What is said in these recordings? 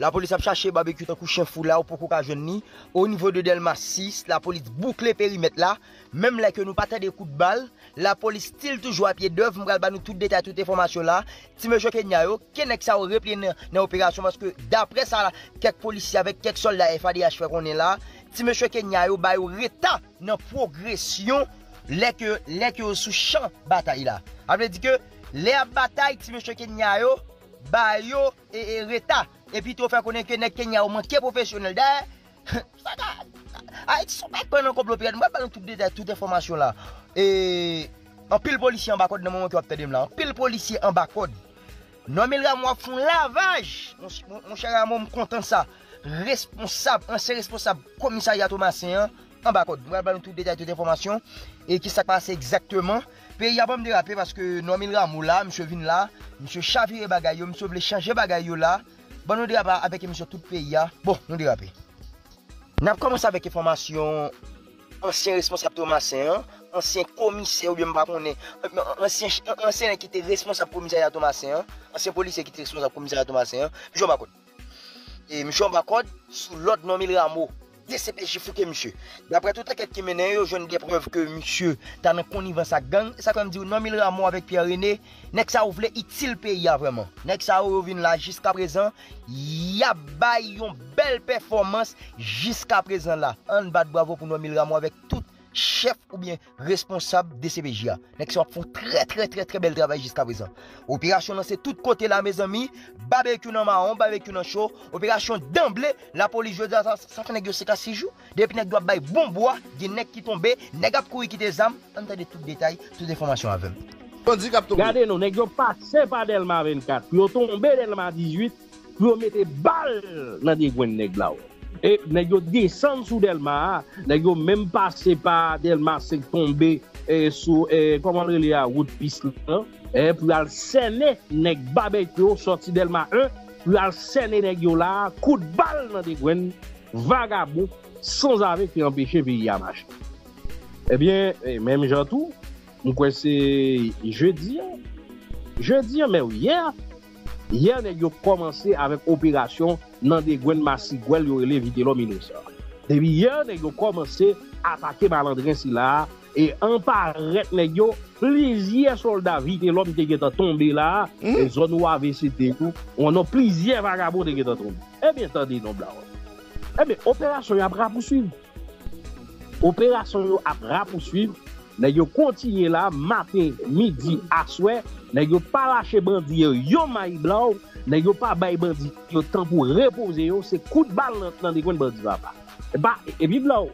La police a cherché barbecue tant que chef là ou pour qu'on jeune. Au niveau de Delma 6, la police boucle le périmètre là. Même là que nous pas des coups de balle, la police style toujours à pied d'œuvre. Nous allons nous tout détail toute information là. Si monsieur Kenya yo, qu'est-ce ça aurait repris dans opération parce que d'après ça quelques policiers avec quelques soldats FADH fait qu'on est là. Si monsieur Kenya yo ba yo retard dans progression les que sous champ bataille là. Après dit que les bataille si monsieur Kenya yo ba yo et retard. Et puis, tu fais connaître que Kenya manque professionnel d'ailleurs. Ils sont pas prendre un complot. Je vais pas tout détail, toute information là. Et en pile policier en bas code dans le moment que vous avez là. En pile policier en bas code. Non, mais là, moi, font lavage. Mon cher ami, je content ça. Responsable, ancien responsable, commissariat Thomasin en bas code. Je vais pas tout détail, toute information. Et qui s'est passé exactement. Puis, il y a pas me déraper parce que non, mais là, moi, là, monsieur Vin là, monsieur Chavire Bagayo, monsieur voulait changer Bagayo là. Bon, nous dérapons avec monsieur tout pays. Bon, nous dérapons. Nous commençons avec information ancien responsable Thomasin, ancien commissaire ou bien pas qu'on est ancien qui était responsable commissariat Thomasin, ancien policier qui était responsable commissariat Thomasin, monsieur Bakode. Et monsieur Bakode sous l'ordre non mille rameaux. DCPJ fouqué monsieur. D'après toute enquête qui mène, je n'ai des preuves que monsieur t'as une connivence à gang, ça comme dit non mille rameaux avec Pierre René, nek ça ouvre utile pays vraiment. Nek ça revient là jusqu'à présent, y a baillon belle performance jusqu'à présent là. On bat bravo pour non mille rameaux avec tout chef ou bien responsable DCPJ. Nek ça font très bel travail jusqu'à présent. Opération lancée tout côté là mes amis, barbecue dans marron, barbecue dans chaud, opération d'emblée, la police je dis ça fait nèg c'est qu'à 6 jours, depuis nèg doit bail bon bois, des nèg qui tombé, nèg a courir qui des armes, entendez tout détail, toute information avec. Regardez nous, nèg yo passer par Delma 24, puis yo tomber Delma 18, puis yo mettre balle dans des gwen nèg là. Et nèg yo descend sous Delma, nèg yo même passer par Delma 5 tomber sous comment on dit la route piste là. Et pour aller séné nèg barbecue sorti Delma 1 pour aller séné nèg yo là coup de balle dans des gwen vagabond sans avec qui empêcher pays à marcher. Eh bien même Jean tout on croit c'est jeudi mais hier nèg yo commencé avec opération dans des gwen massiguel yo relé vite l'homme innocent. Depuis hier nèg yo commencé attaquer malandrin si là. Et en paraît, plusieurs soldats vite et l'homme qui est tombé là, les zones où AVCT, on a plusieurs vagabonds qui sont tombés. Eh bien, attendez, non, blague. Eh bien, opération a poursuivre. Opération a poursuivre. Nous continuons là, matin, midi, à soir. Nous pas lâché bandit, yo maï blanc. Nous pas bail bandit, yo temps pour reposer, c'est coup de balle dans les coins de bandit va pas. Et puis, blanc.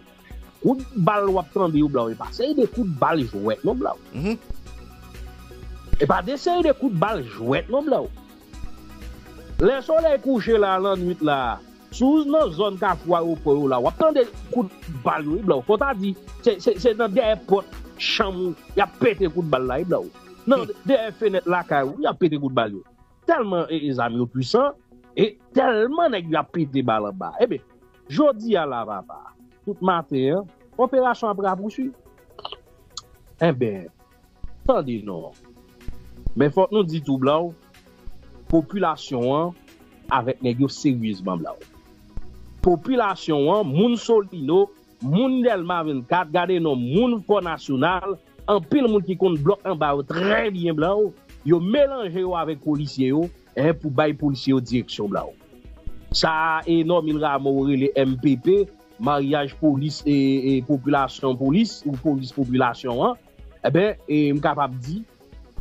Coup de balle ou attendez ou blanc et pas c'est des coups de balle jouet non blanc et pas d'essayer des coups de balle jouet non blanc le soleil couché là la nuit là sous nos zones cafroid ou pour là ou attendez coups de balle ou blanc faut t'a dit c'est dans des portes chambre il a pété coup de balle là blanc non des fenêtres là il a pété coup de balle tellement les amis puissants et tellement nèg a pété balle en bas et ben jodi à la papa. Tout matin, opération après à poursuivre. Eh bien, attendez, non. Mais faut nous dire tout blanc, population avec négo sérieusement blanc. Population, moun Solino, moun Delma 24, gardez nos moun Port National, en pile moun qui compte bloc en bas très bien blanc, yo mélangé avec policiers et pour bail policiers direction blanc. Ça énorme il ramore les MPP. Mariage police et population police ou police population hein? Eh ben et m'capable dit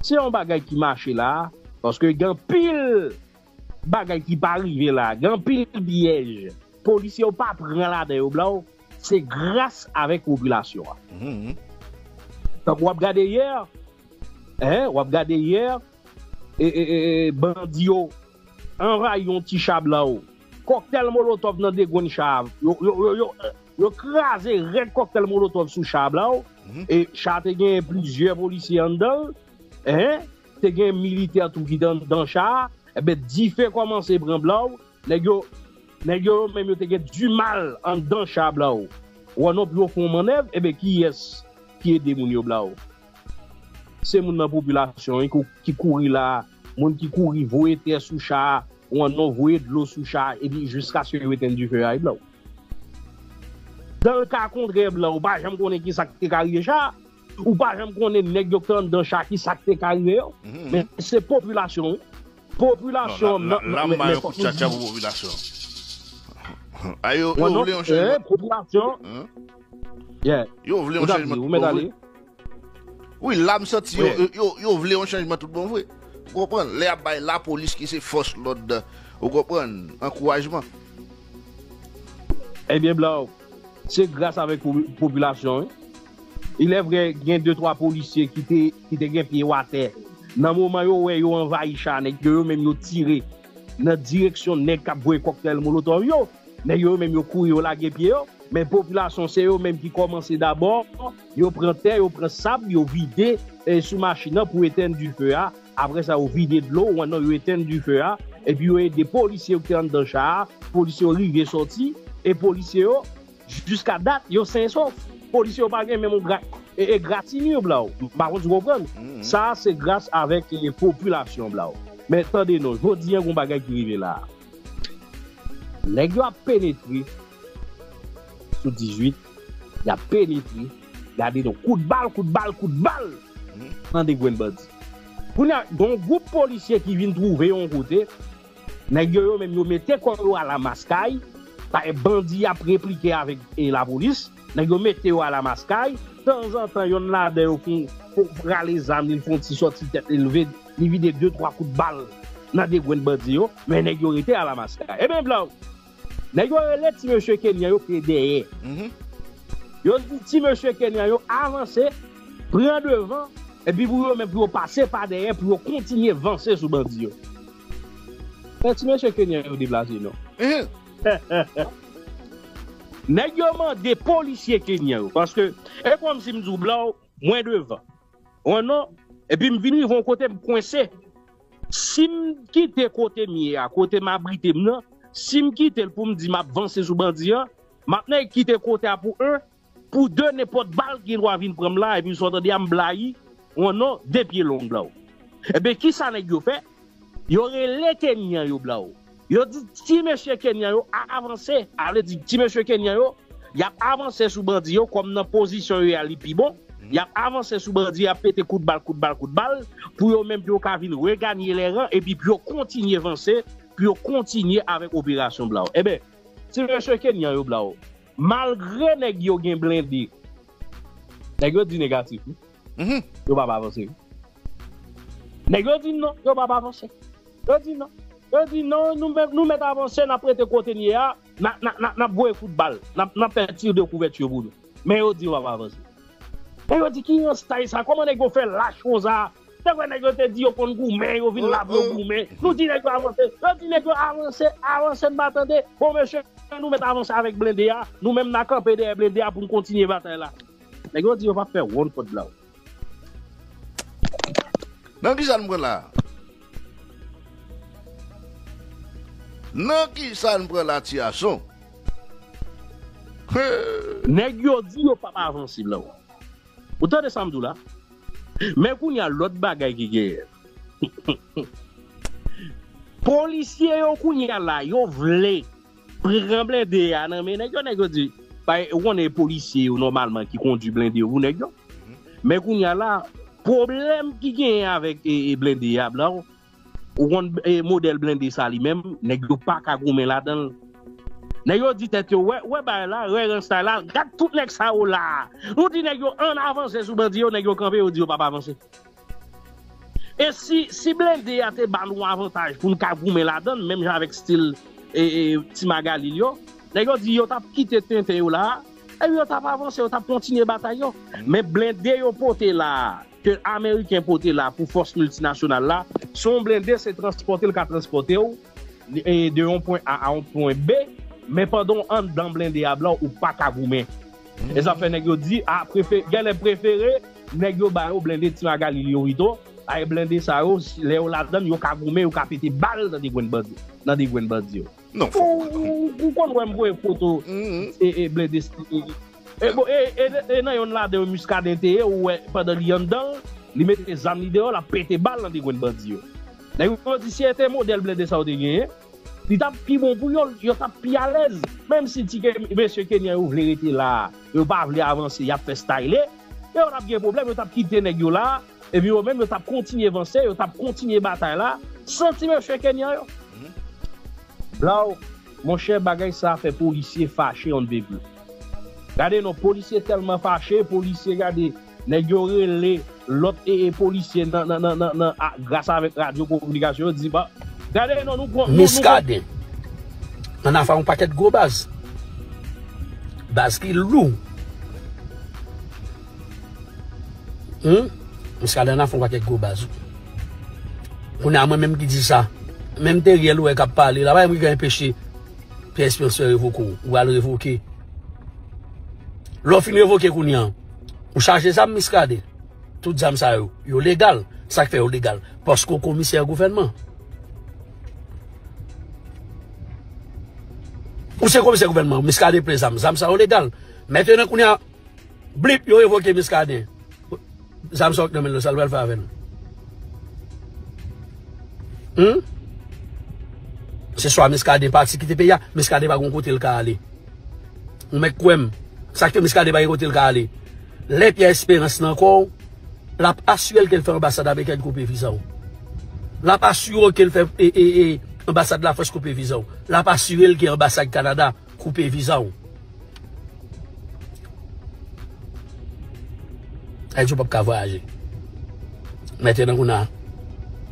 c'est un bagage qui marche là parce que grand pile bagage qui pas arrivé là grand pile piège policier pas prend là dedans blanc c'est grâce avec population donc on regarde hier et bandio en rayon petit chat blanc. Cocktail molotov dans des gounes chaves. Yo crasé red cocktail molotov sous chabla et chate gen plusieurs policiers en dedans. Hein, te gen militaire tout qui dans char, et ben dit fait commencer prendre blanc, nèg yo même yo te gen du mal en dedans chabla. Ou non plus font manœuvre et ben qui est des moun yo blanc. C'est moun dans population qui courir là, moun qui courir voyer terre sous char. on envoie de l'eau sous chat et puis jusqu'à ce qu'il éteigne du feu à blanc. Dans le cas contraire blanc, ou pas jamais connaît qui ça qui carrière chat, ou pas jamais connaît nèg yo dans le chat qui ça qui carrière, mais c'est population non, la maille pour chacha population. Ayo, vous voulez on change population. Yeah. Yo voulez on change. Oui, l'âme sorti yo voulez on changement tout bon vrai. Vous comprenez? La police qui se force l'ordre. Vous comprenez? Encouragement. Eh bien, Blanc, c'est grâce avec la population. Hein? Il est vrai qu'il y a 2-3 policiers qui étaient pieds à terre. Dans le moment où ils ont envahi les gens, ils ont même tiré dans la direction de la cocktail molotov. Ils ont même couru au lagué pied. Mais la population, c'est eux-mêmes qui commencent d'abord. Ils prennent terre, ils prennent sable, ils vident sous machine pour éteindre du feu. Après ça, ils vident de l'eau, ils éteignent du feu. Et puis, il y a des policiers qui sont dans le char, les policiers qui sont sortis, et les policiers, jusqu'à date, ils sont sains saufs. Les policiers ne sont pas gratinés. Par contre, vous comprenez? Ça, c'est grâce avec les populations. Mais attendez-nous, je vous dis un bon bagage qui arrive là. Les gens ont pénétré sous 18, ils ont pénétré, ils ont dit coup de balle, dans des gouines bandits. Pour donc groupe policier qui vient trouver on côté nèg yo même yo mettait corps à la mascaille par bandit a répliquer avec la police nèg yo mettait à la mascaille de temps en temps yon là des pour râler les armes ils font sortir tête élevée ils vider 2-3 coups de balle dans des grands bandits yo mais nèg yo était à la mascaille et ben blanc nèg yo relève ti monsieur Kenya yo qui derrière yo dit ti monsieur Kenya yo avancer prend devant. Et puis, vous passez par derrière, pour continuer à avancer sur le bandit. Tu ne sais pas si vous déplacez, non? Négalement des policiers kenyans. Parce que, et comme si je me dis, moins de 20. On a, et puis, ils vont côté me coincer. Si je quitte côté mien, côté ma brité, si je quitte pour me dire, je vais avancer sur le bandit, maintenant, je quitte côté pour eux, pour deux n'importe balle qui doit venir prendre là, et puis, ils sont en train de blayer. On a des pieds longs là-haut. Eh bien, qui ça n'est-ce fait? Il y aurait les Kenyans là-haut. Il a dit, si monsieur Kenyan a avancé, il a dit, si monsieur Kenyan a avancé sous bandit, comme dans la position où il est plus bon, il a avancé sous bandit, il a pété coup de balle, pour eux même pour venir regagner les rangs, et puis pour continuer à avancer, pour continuer avec l'opération là-haut. Eh bien, si monsieur Kenyan là-haut, malgré les gens qui ont blindé, les gens disent négatif. Yo pas avancer. Nèg yo dit non, yo pas avancer. Yo dit non, nous mettre avancer, n'a prêter côté ni a, n'a boire football, n'a faire tir de couverture pour nous. Mais yo dit on va avancer. Et yo dit qui est style ça, comment nèg go faire la chose là? Nèg yo te dit yo kon gourmet, yo vinn la gourmet. Nous dit nèg avancer. Yo dit nèg avancer, ne m'attendez. Bon monsieur, nous mettre avancer avec blindé a, nous même n'a camper derrière blindé a pour continuer bataille là. Nèg yo dit on va faire one code là. Non, qui ça me prend là? Non, qui ça me prend là, Tiasson? Nèg yo di yo pa avancer là. Autant de samedi là. Mais il y a l'autre bagaille qui gagne. Policiers yo kounya là, yo vle prendre blindé à nan mais nèg yo di, on est policier normalement qui conduit blindé ou nèg yo. Mais kounya là problème qui gagne avec blindé blanc ou un modèle blindé ça lui-même nèg yo pas ka goumen là dedans nèg yo dit tête ouais bah là ouais ça là regarde tout nèg ça là on dit nèg yo en avancer sous bandi yo nèg yo camper on dit yo pas avancer et si blindé a te ballon avantage pour ka goumen là dedans même avec style et petit magalil yo nèg yo dit yo t'a quitter tintin yo là et yo t'a pas avancer yo t'a continuer bataille yo mais blindé yo porté là que les Américains portent là pour force multinationale là, son blindé c'est transporté le cas transporté de un point A à un point B, mais pendant un dans blindé à blanc ou pas kagoumen. Et ça fait nèg yo dit ah préféré, quel est préféré nèg yo ba yo blindé Tima Galilio Rito, a blindé ça yo les ou la donne yo kagoumen ou ka pété balle dans des gwen bandi, dans des gwen bandi. Non. Ou konn moi photo et blindé. Et non, on a des muscades intérieures où pendant l'yondan, ils mettent des armes dehors, la pété balle dans des gouines bandits. Si c'était un modèle blindé saoudien, il t'a plus bon pour lui, il t'a plus à l'aise. Même si monsieur Kenyan ouvre l'hérité là, il n'a pas voulu avancer, il a fait styler, et on a bien problème, il t'a quitté Negio là, et puis même il t'a continué avancer, il t'a continué bataille là, senti monsieur Kenyan. Là, mon cher bagage, ça a fait policier fâché en début. Regardez nos policiers tellement fâchés, policiers, regardez, Negio relé. L'autre et policier grâce à la radio communication dit bah regardez nous miscadé on a fait un paquet de gros base qui loue miscadé on a fait un paquet de gros base on a moi même qui dit ça même derrière l'ouest qui a parlé là-bas il y a un péché Pierre Spencer révoqué ou à le révoquer l'offre révoqué qu'on y a ou charger ça miscadé tout ça ça yo légal ça fait yo légal parce qu'au commissaire gouvernement ou c'est commissaire gouvernement miscadé présent ça yo légal maintenant qu'on a blip yo évoqué miscadé ça sort de le salval faire avec nous c'est soit miscadé parti qui te paye miscadé pas gon côté le ka aller on met quoi ça que miscadé pas côté le ka aller les Pierre Espérance encore la assuré qu'elle fait ambassade avec elle coupe visa. La assuré qu'elle fait ambassade de la France coupe visa. La assuré qu'elle ambassade Canada coupe visa. Elle ne peut pas voyager. Maintenant on a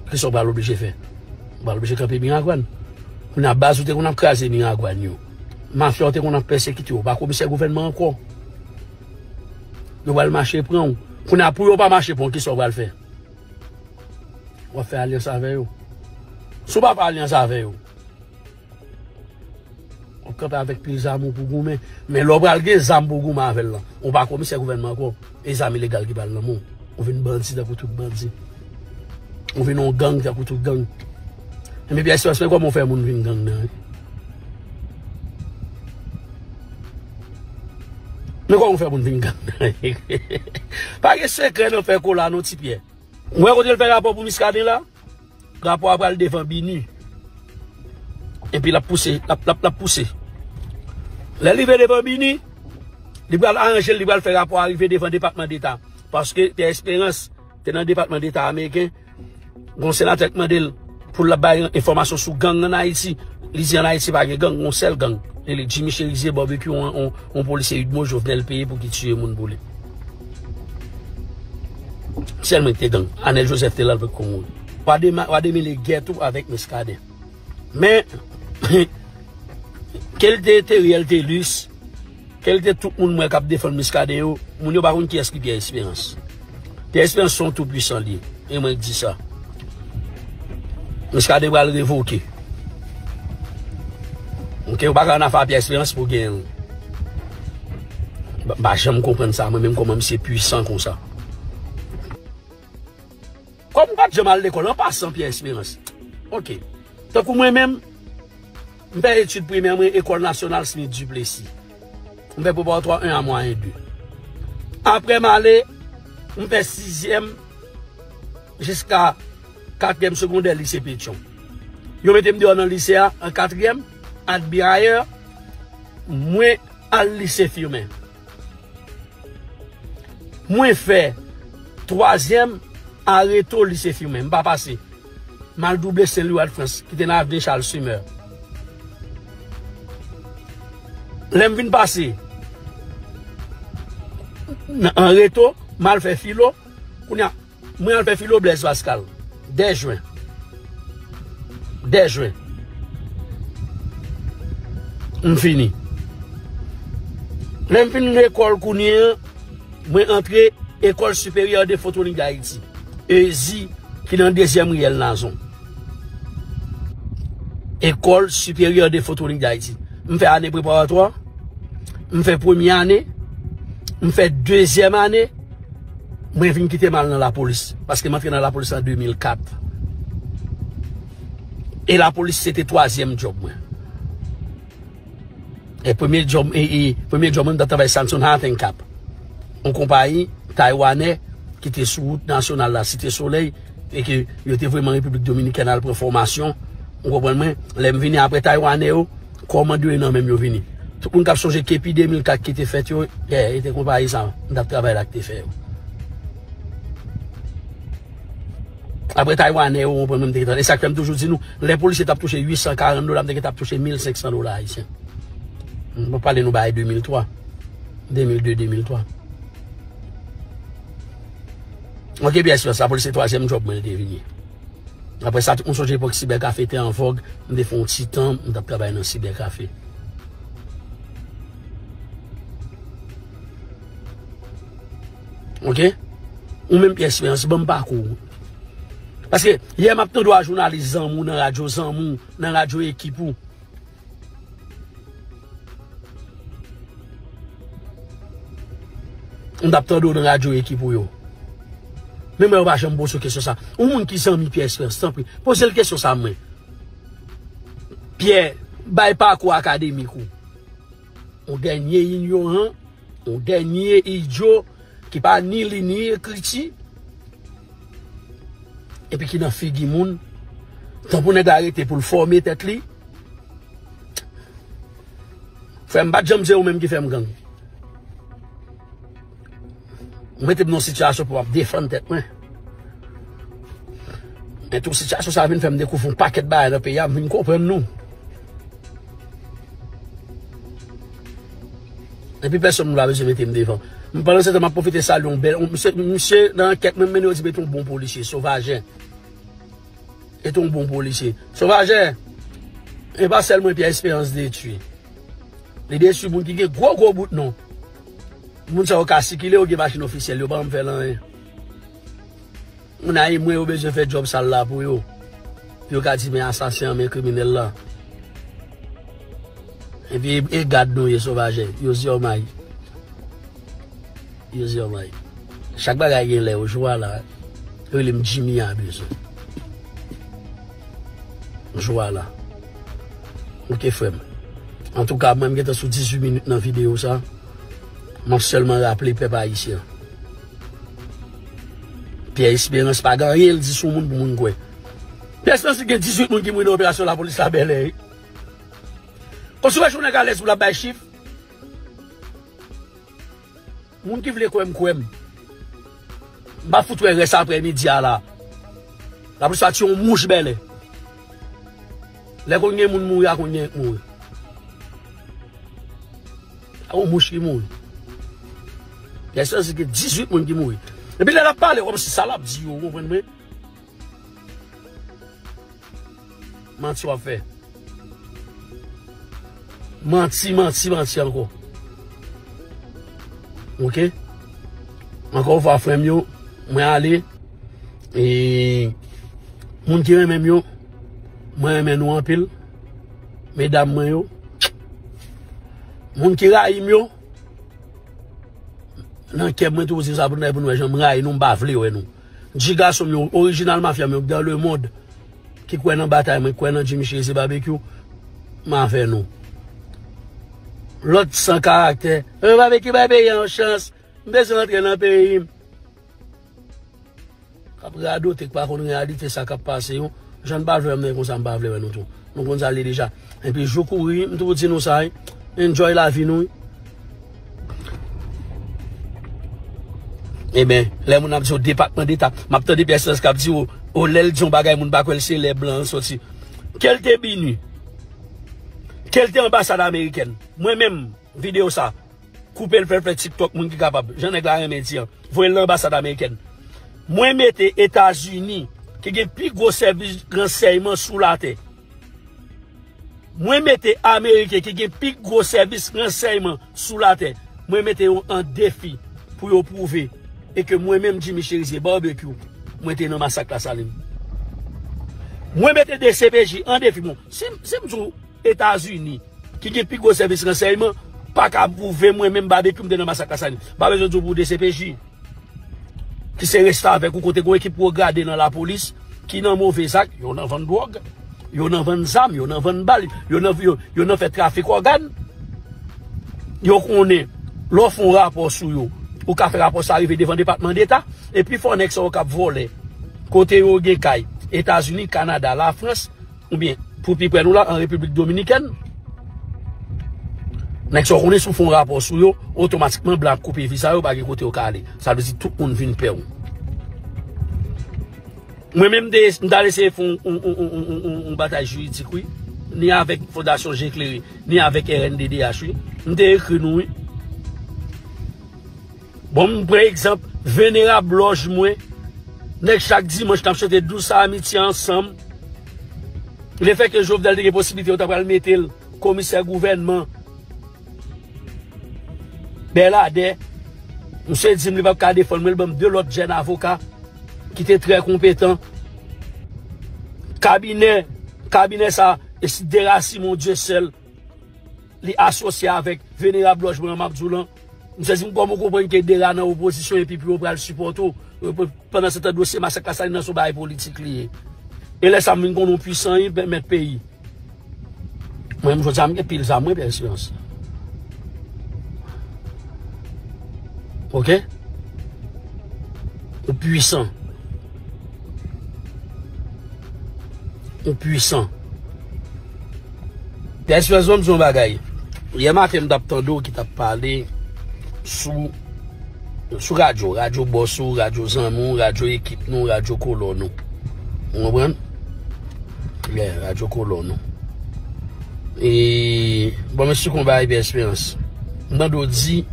qui sont pas obligés de faire. On va obligé de camper Miragouane. On a base où on a crasé Miragouane. Mafia on a persécuté pas commissaire gouvernement encore. On va le marché prendre. On a pour pas marcher pour qui ça va le faire. On va faire alliance avec eux. Si on va pas alliance avec eux, on campe avec plus d'amour pour gourmet. Mais l'on va des armes pour gourmet avec là. On va commissaire gouvernement encore. Les armes illégales qui parlent l'amour. On veut une bandit pour tout bandit. On veut une gang pour tout gang. Mais bien sûr, c'est comment on fait pour une gang. Mais comment on fait pour une gang? Parce que secret, on fait quoi là, nos petits pieds? Vous voyez, quand il fait rapport pour Miscadé là, rapport après le défend Bini. Et puis la poussée. L'arrivée devant Bini, il va arranger, il va faire rapport arriver devant le département d'État. Parce que Pierre Espérance, tu es dans le département d'État américain, bon sénateur demande pour la bailler information sur gang en Haïti. Les en Haïti, pas de gang, on seul gang. Les Jimmy Cherisier, Barbecue, on policier Udmo, je venais le payer pour qu'il tue le monde boulé. Seulement, t'es gang. Anel Joseph, t'es là avec Congo. Pas de mêler ghetto avec Miscadé. Mais, quelle était réalité lus, quel était tout le monde qui a défendu Miscadé, mon yo baroun qui est-ce qui Pierre Espérance. Pierre Espérance sont tout puissants liés. Et moi, je dis ça. Miscadé va le révoquer. Ok, on va faire Pierre Espérance pour gagner. Bah, j'aime comprendre ça, moi-même, comment c'est puissant comme ça. Comme on va jamais à l'école, on passe sans Pierre Espérance. Ok. Donc, moi-même, je fais études primaires, école nationale, Smith Duplessis. Je fais pour 3, 1 à moins 1, 2. Après, je fais 6e jusqu'à 4e secondaire, lycée Pétion. Je me suis dans le lycée en 4e. Admirateur, moins à lycée Firmin. Moins fait 3e arrêt au lycée Firmin. Je ne pas passer. Mal doublé Saint-Louis de France, qui était dans l'avenue Charles Summer. L'aime vient passer. En réto, mal fait philo. Moi, fait philo Blaise Pascal. 10 juin. 10 juin. On fini. Même fin l'école Kounien, moi entré école supérieure de photonique d'Haïti. ESI qui dans deuxième riel nazon. École supérieure de photonique d'Haïti. On fait année préparatoire, on fait première année, on fait deuxième année. Moi vinn quitter mal dans la police parce que m'entré dans la police en 2004. Et la police c'était 3e job moi. Et premier job on a travaillé Samson Hunting Cap. Une compagnie taïwanaise qui était sous route nationale la Cité Soleil et que yo était vraiment République Dominicaine à la formation. On comprend moi, les venir après Taïwanais comment deux non même yo venir. Tout le monde a changé qu'épi 2004 qui était fait yo, était comparé ça, on a travaillé là qui était fait. Après Taïwanais on comprend même et ça comme toujours dit nous, les policiers t'a touché $840, t'a touché $1500 haïtiens. On va parler nous bail 2003. 2002 2003. Ok, bien sûr, ça pour le troisième job, moi, je suis venu. Après ça, on songeait pour que cybercafé était en vogue, on a fait un petit temps, on a travaillé dans le cybercafé. Ok? Ou même pièce, c'est bon parcours. Parce que hier, maintenant, je dois journaliser dans la radio, dans la radio équipe. On a tant dans la radio équipe. Même on va jamais poser question ça. Ou monde qui s'en mis Pierre Espérance, posez la question ça moi. Pierre, bail parcours académique. On dernier ignorant, on dernier idiot qui pas ni li ni écrit. Et puis qui dans figi moun, tant pour nèg arrêter pour le former tête li. Fèm pas jambe ou même qui fait gang. On mette dans une situation pour défendre tête moi. Mais toute situation ça vient faire me découvrir un paquet de bail dans le pays, vous comprenez nous. Et puis personne ne va me mettre devant. Je pense que m'a profité salon bel monsieur dans l'enquête même mené dit un bon policier sauvage. Et un bon policier sauvage. Et pas seulement Pierre Espérance détruit. Les déçus pour qui gros bout non. Moun sa ou kasi ki le ou ge machine officielle yo pa m fè lan. On a moi ou besoin faire job sale là pour yo. Yo ka di men assassin men criminel là. Et puis regarde nous sauvage, yo si omay. Yo si omay. Chaque bagay gen lè ou joie là. Yo li m Jimmy a besoin. Joie là. OK frère. En tout cas, même gen sous 18 minutes dans vidéo ça. Je seulement rappelé les peuple ici. Pierre Espérance, pas grand il dit sur le monde pour le monde. Pierre Espérance, il y a 18 personnes qui ont eu l'opération de la police à Bel Air. Quand vous avez un gars, vous avez un chiffre. Les gens qui veulent quoi. Je vais foutre un reste après-midi là. La police a tué une mouche Bel Air. Les gens qui ont mourir, ils ont mourir. Ils ont mouche qui mourir. Il y a 18 personnes qui mourent. Et puis, il a parlé comme si ça l'a dit, vous comprenez? Menti, on fait. Menti encore. Ok? Encore, on va faire mieux. Je vais aller. Et. Les gens qui aiment mieux. Moi, je vais nous en pile. Mesdames, moi, yo. Les gens qui aiment mieux. Non, quelqu'un tout aussi ça pour nous, j'en braille, nous bavler ouais nous. Diga sont original mafia mais dans le monde qui croit dans bataille, mais croit dans Jimmy Cherisier barbecue, m'a fait nous. L'autre sans caractère, on va avec qui va payer en chance, besoin rentrer dans pays. Après ado t'es pas connait réalité ça qui passé, j'en bavler mais comme ça bavler ouais nous tout. Nous on aller déjà. Et puis je courir, tout dire nous ça, enjoy la vie nous. Eh bien, les gens qui ont dit département d'État, je suis des personnes qui ont dit que les blancs sont sortis. Quel est Bini? Quel est l'ambassade américaine? Moi-même, vidéo ça, couper le fait TikTok, je suis capable. J'en ai rien à dire. Voyez l'ambassade américaine. Moi, mettez les États-Unis, qui ont le plus gros service de renseignement sous la terre. Moi, mettez les Américains, qui ont le plus gros service de renseignement sous la terre. Moi, mettez un défi pour prouver. Et que moi-même, Jimmy Cherisier, barbecue, moi, j'étais dans le massacre de la saline. Moi, j'étais des CPJ en défi. Si je suis aux États-Unis, qui ont le plus gros service de renseignement, pas qu'à prouver moi-même, barbecue, j'étais dans le massacre de la saline. Pas besoin de vous des CPJ qui se restent avec vous, côté qui pour regarder dans la police, qui n'ont mauvais sac, ils ont vendu drogue, ils ont vendu zam, ils ont vendu balle, ils ont fait trafic organe. Ils ont connu, leur font rapport sur eux. Ou qu'a fait rapport ça arriver devant le département d'État et puis Fonex au cap voler côté Ogekay, États-Unis, Canada, la France, ou bien pour plus près nous là en République dominicaine. Nèg so connaît sous fond rapport sou yo, automatiquement blanc couper visa yo pas côté au calé. Ça veut dire tout monde vient peur. Moi même d'aller essayer font une bataille juridique oui, ni avec Fondation J'éclairé, ni avec RNDDH oui. Nous t'ai écrit nous oui. Bon, par exemple, vénérable loge moi, nèg chaque dimanche t'am chanter 12 amitié ensemble. Le fait que Jovenel ait possibilité on t'a pas le mettre le commissaire gouvernement Belade, monsieur Jimmy va pas défendre le de l'autre jeune avocat qui était très compétent. Cabinet ça et si Derassi mon Dieu seul les associé avec vénérable logement Mabdoulan. Monsieur Jimmy comment comprendre que Derassi dans opposition et puis pour le supporter pendant ce dossier massacre ça dans son bail politique lié. Et là ça me qu'on puissant mettre pays. Moi je dis que pile ça moi bien sûr. Ok? Au puissant. Des personnes qui ont bagaille. Il y a ma femme d'Aptando qui t'a parlé sous radio Bosso, radio Zamou, radio Équipe, non, radio Colono. Vous comprenez? Radio Colono. Et, bon, monsieur, qu'on va avoir expérience. On a dit,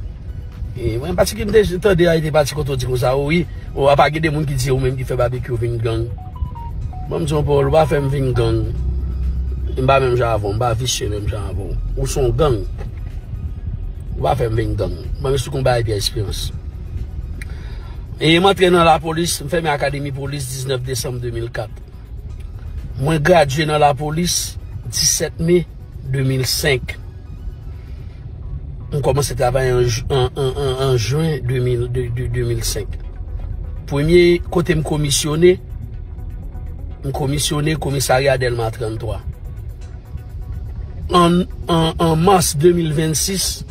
et moi, parce que je t'ai dit, oui, on va pas des gens qui disent, ou même qui fait barbecue, gang. Moi, je ne pas faire une gang. Je ne pas même j'avons, pas vicieux même j'avons. Ou son gang. On va faire une gang. Moi, je suis combat et expérience. Et moi, je suis dans la police, je fais mon académie police 19 décembre 2004. Moi, je suis gradué dans la police 17 mai 2005. On commence à travailler en juin 2005. Premier côté me commissionné commissariat Delma 33. En mars 2026,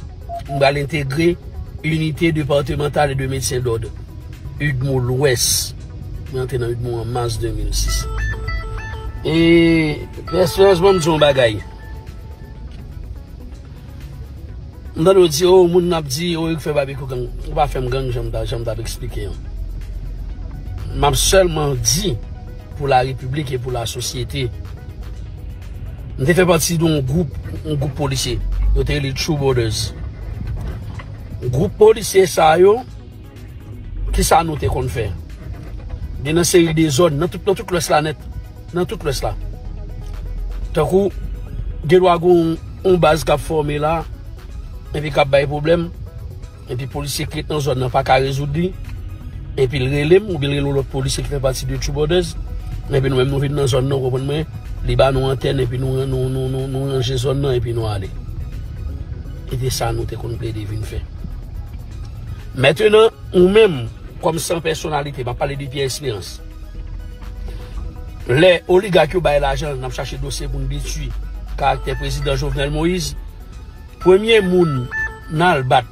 on va l'intégrer unité départementale de médecins d'ordre. Udmo l'Ouest. On entre dans Udmo en mars 2006. Et personnellement, je me bagaille. On a dit, oh, mon a dit, oh, il fait barbecue gang. On va faire un gang, j'aime d'expliquer. M'a seulement dit, pour la République et pour la société, on fait partie d'un groupe policier, on était les True Borders. Groupe policier, ça, yo, qui ça nous qu'on fait? Dans une série de zones, dans toute l'Ouest là, net. Dans toute l'Ouest là. T'as coup, des lois ont base qui a formé là. Et puis, il y a des problèmes. Et puis, les policiers qui sont dans la zone n'ont pas qu'à résoudre. Et puis, ils relèvent, ou bien ils relèvent les policiers qui font partie de Truboders. Et puis, nous-mêmes, nous venons dans la zone, nous reprenons, les bas nous antennent, et puis nous rangeons la zone, et puis nous allons. Et c'est ça, nous avons complété de faire. Maintenant, nous-mêmes, comme sans personnalité, je parle de Pierre Espérance. Les oligarques qui ont l'argent, nous avons cherché le dossier pour nous détruire. Caractère président Jovenel Moïse. Premier moun nalbat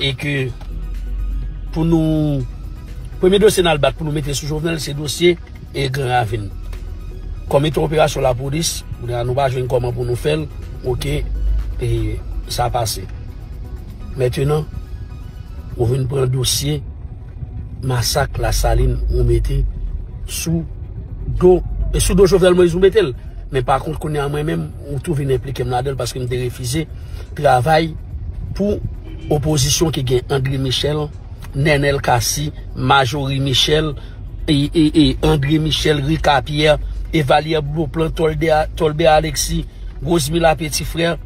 et que pour nous premier dossier nalbat pour nous mettre sous Jovenel c'est dossier et Grand Ravine. Comme une opération la police, on n'a pas joué comment pour nous faire, ok et ça a passé. Maintenant, on vient prendre dossier massacre la saline on mettait sous dos Jovenel Moïse on mettait. Mais par contre, qu'on est à moi-même, on trouve une impliqué là-dedans parce que je me refusé travail pour opposition qui gagne Andre Michel, Nenel Cassy, Majorie Michel, et Andre Michel, Rika Pierre, Evalier Bloplan, Tolbe Alexis, Rosemila Petit Frère.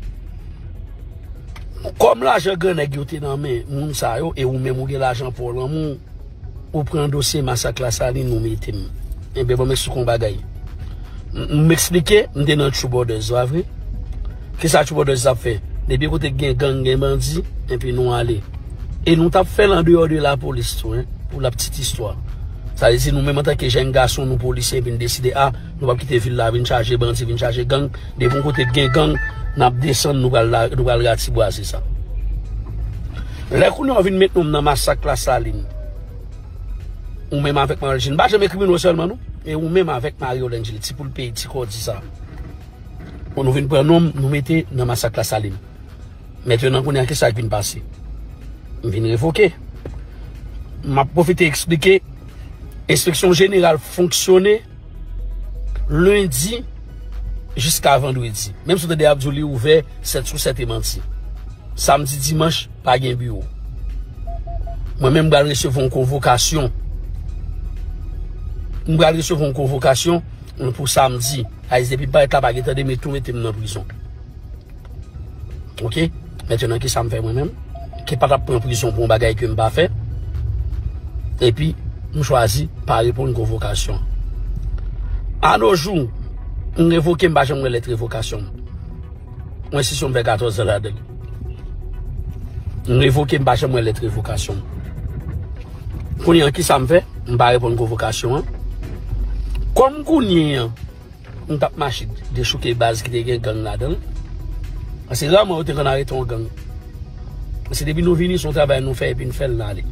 Comme l'argent gagne qui dans mes moun sa yo, et ou même ou l'argent pour l'amour, ou prend dossier massacre la saline, nous mettez. Et bien, bon, mais ce qu'on bagaille. M'expliquer, je suis dans le Truboders, c'est vrai. Qu'est-ce que le Truboders a fait? Depuis que tu as gang et bandit, et puis nous allons. Et nous avons fait en dehors de la police, pour la petite histoire. Ça veut dire que nous-mêmes, en tant que jeunes garçons, nous policiers, nous décidons, ah, nous allons quitter la ville, nous allons charger bandit, nous allons charger gang. Depuis que tu as gang, nous allons descendre, nous allons ratibois, c'est ça. Là, nous allons mettre dans le massacre la saline. ou même avec Marie-Jeanne, pas jamais criminel seulement nous, et ou même avec Marie-Jeanne, si pour le pays, si qu'on dit ça. On nous vient pour un homme, nous mettez dans le massacre la saline. Maintenant, on a que ça qui vient passer. On vient révoquer. M'a profité expliquer, inspection générale fonctionnait lundi jusqu'à vendredi. Même si vous avez Abdouli ouvert 7 sur 7 et menti. Samedi, dimanche, pas de bureau. Moi-même, je vais recevoir une convocation. Je vais recevoir une convocation pour samedi. Je ne vais pas être là, je vais me trouver dans la prison. Ok? Maintenant, qui ça me fait moi-même? Qui n'est pas là pour la prison pour un bagage que je ne vais pas faire? Et puis, je choisis par répondre à une convocation. À nos jours, on révoque, je ne vais pas révocation. On est sur 14 heures là-dedans. On révoque, je ne vais pas être révocation. Quand il y a qui ça me fait, je ne vais pas répondre à une convocation. Comme on tape machine, des chocs et bases qui dégagent gang là-dedans. C'est là où on arrête un gang. C'est depuis nous venons, son travail nous fait et puis nous faisons l'aller.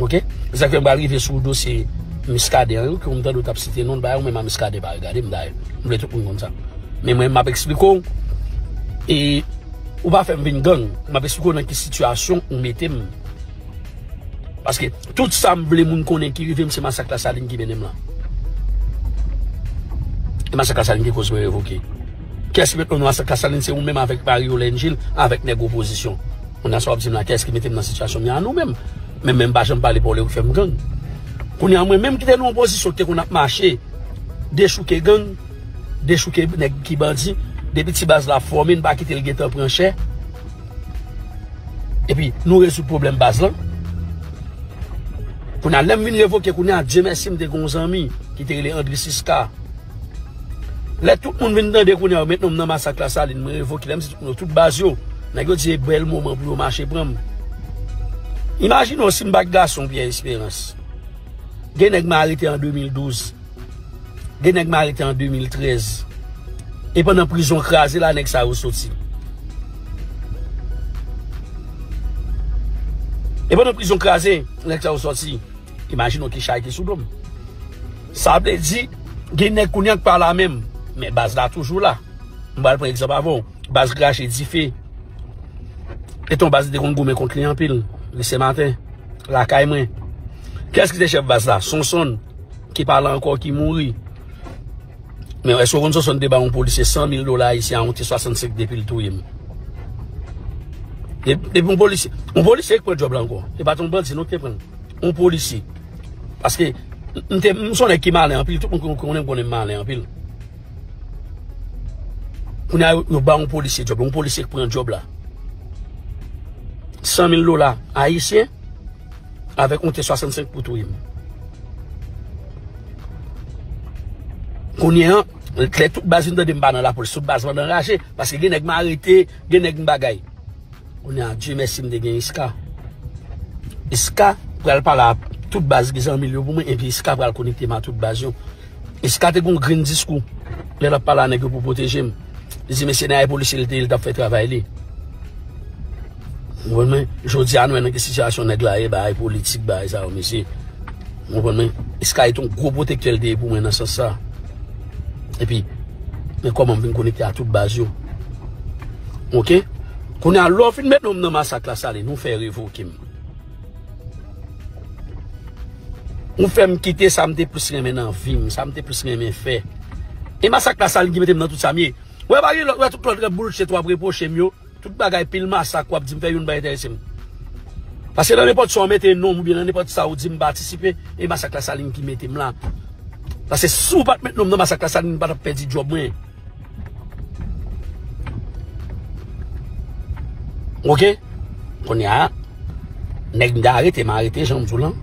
Ok? C'est ça que je vais arriver sur le dossier Miscadé, que on t'a cité non, bah, on même à Miscadé, bah, regardez, on voulait tout comme ça. Mais moi, je m'explique, et on va faire une gang, on m'explique dans quelle situation on mettait. Parce que tout ça, les gens qui vivent, c'est massacre la saline qui vient là. Et massacre la saline qui cause me révoquer. Qu'est-ce qui met dans massacre la saline, c'est nous-mêmes avec Paris ou l'Engil, avec nos oppositions. On a sorti là, qu'est-ce qui mettait dans la situation, mais à nous-mêmes. Mais même pas, je ne parle pas de faire une gang. Qu'on a moi-même qui était dans l'opposition, qu'on a marché, des chouquets gang, des chouquets qui bandit, des petits bases la formée, ne pas quitter le guet en prenchère. Et puis, nous résout le problème base là. Qu'on a l'aime venir évoquer, qu'on a Dieu merci des grands amis, qui étaient les André Siska. Là, tout le monde vient d'entendre qu'on a maintenant dans massacre la salle, il me révoque, l'aime, c'est toute base yo. N'a pas dit, bel moment pour marcher prendre. Imagine aussi un bac garçon Pierre Espérance. Genègue m'a arrêté en 2012. Genègue m'a arrêté en 2013. Et pendant prison crasée, là, nèg ça ressorti. Et pendant prison crasée, nèg ça ressorti. Imagine qui chaki sous l'homme. Ça veut dire, genègue kounyak par la même. Mais base là toujours là. On va prendre exemple avant. Base craché diffé. Et ton base de Congo, mais contre client pile. Ce matin, la caille. Qu'est-ce qui est chef base là? Sonson, qui parle encore, qui mourit. Mais est-ce qu'on se sonne débat en policier $100,000 ici à 65 depuis le tout. Et un policier qui prend le job là encore. Et pas ton bandit, non, qui prend. Un policier. Parce que nous sommes qui malin en pile, tout le monde connaît qu'on est malin en pile. On a un policier job, un policier qui prend le job là. $100,000 haïtiens avec on 65 pour tout. Qu'on y a toute base de débat dans la police, toute base de rager parce que les gens m'ont arrêté, les gens m'ont bagay. On a Dieu merci de gagner Iska. Iska pral par la toute base de $100,000 pour moi et puis Iska pral connecter ma toute base. Iska te gon green discours. Les gens parlent avec pour protéger. Ils disent mais c'est la police il t'a fait travailler. Je dis à nous, dans situation de politique, ça, monsieur. Est-ce est un gros protecteur de pour moi dans ce sens? Et puis, mais comment on peut connecter à toute base? Ok? Qu'on a l'offre, maintenant, dans massacre, ça, nous fait révoquer. On fait quitter, ça me déplace maintenant, film, ça me déplace maintenant, fait. Et massacre, ça, qui met dans tout ça, mieux. Ouais, bah, tout le monde, c'est toi, reprocher, mieux. Tout bagay pile massacre quoi dit faire une bagay intéressant parce que dans n'importe ça on mettait nom ou bien dans n'importe ça on dit me participer et massacre la saline qui mettait là parce que sous pas mettre nom dans massacre la saline pas perdre job moi. OK on y a nèg d'arrêter m'arrêter Jean Toulan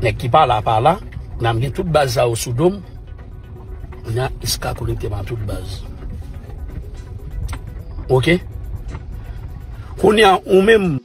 nèg qui par là n'a bien toute base ça au Soudom on a Iska connecté ma toute base. OK. On est en même